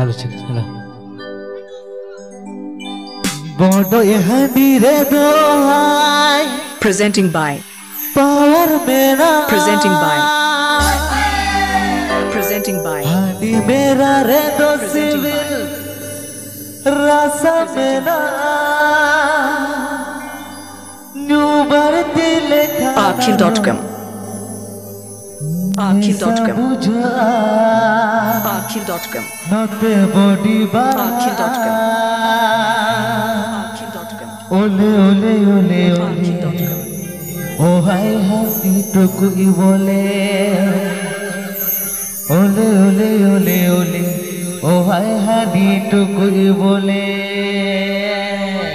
Presenting by मेरा रे दो रासा मेरा Akhil Dotcom Ole Oh hai hasi tokui bole Ole ole ole ole Oh hai hadi tokui bole Ole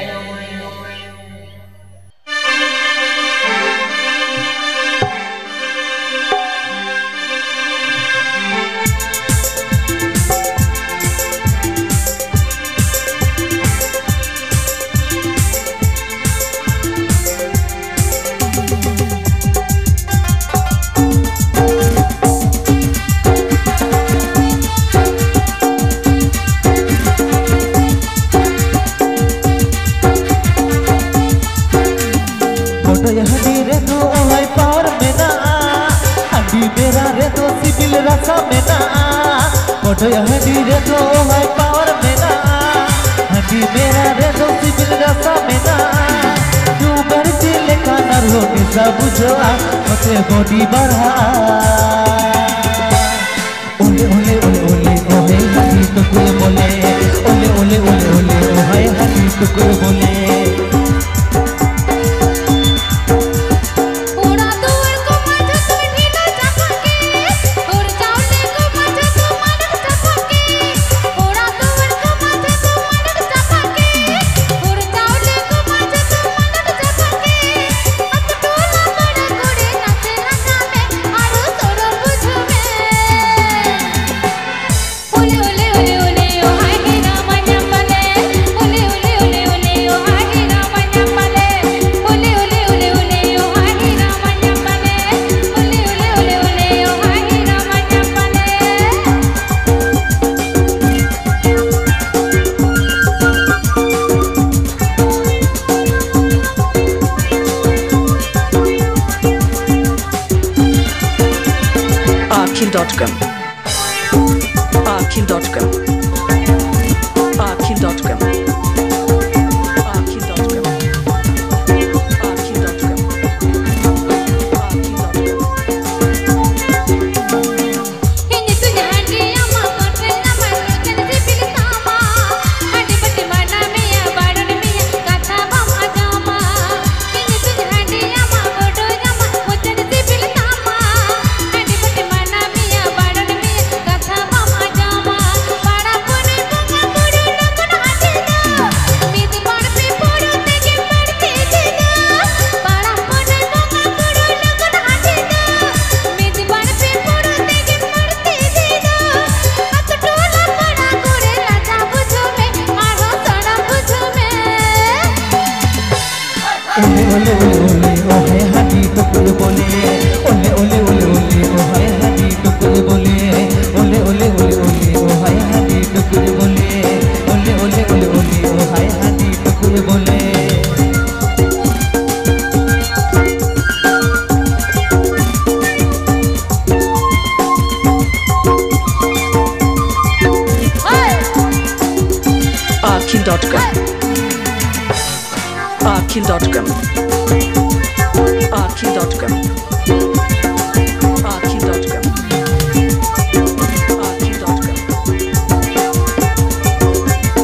ole ole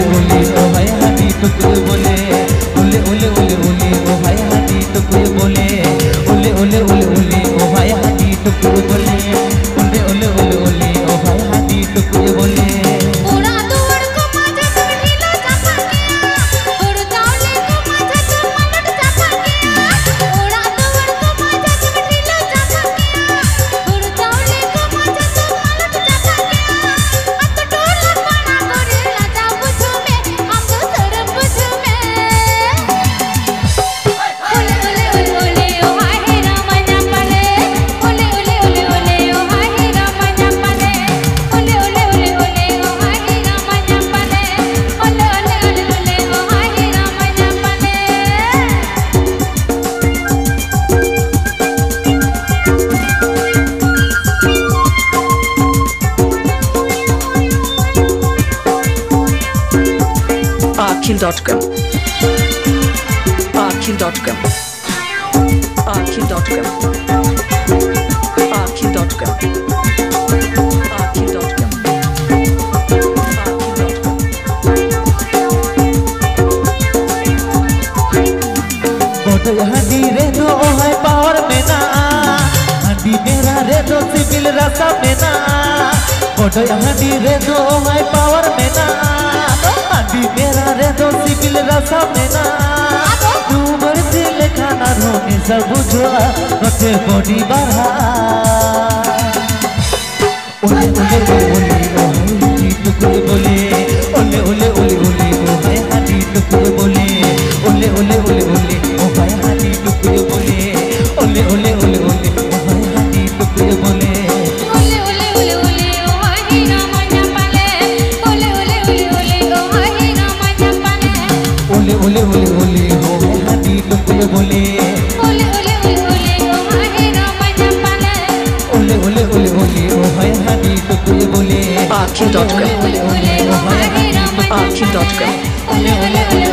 ole, oh hai hadi tukul bole. Ole ole ole ole, oh hai. Power में ना अभी मेरा रे दो civil रसा में ना तू मर्जी ले खाना रोने सब बुझवा रोते बॉडी बढ़ा ओले ओले ओले ओले टुकड़े बोले ओले ओले ओले ओले ओले हाथी टुकड़े बोले ओले ओले ओले ओले ओले हाथी टुकड़े बोले ओले ओले ओले ओले ओले हाथी टुकड़े बोले ओले ओले ओले हो हाथी टुकड़े बोले ओले ओले ओले हो हाथी रामजा पाले ओले ओले ओले ओले हो हाथी टुकड़े बोले आखिल.com ओले ओले ओले हो हाथी रामजा पाले आखिल.com ओले ओले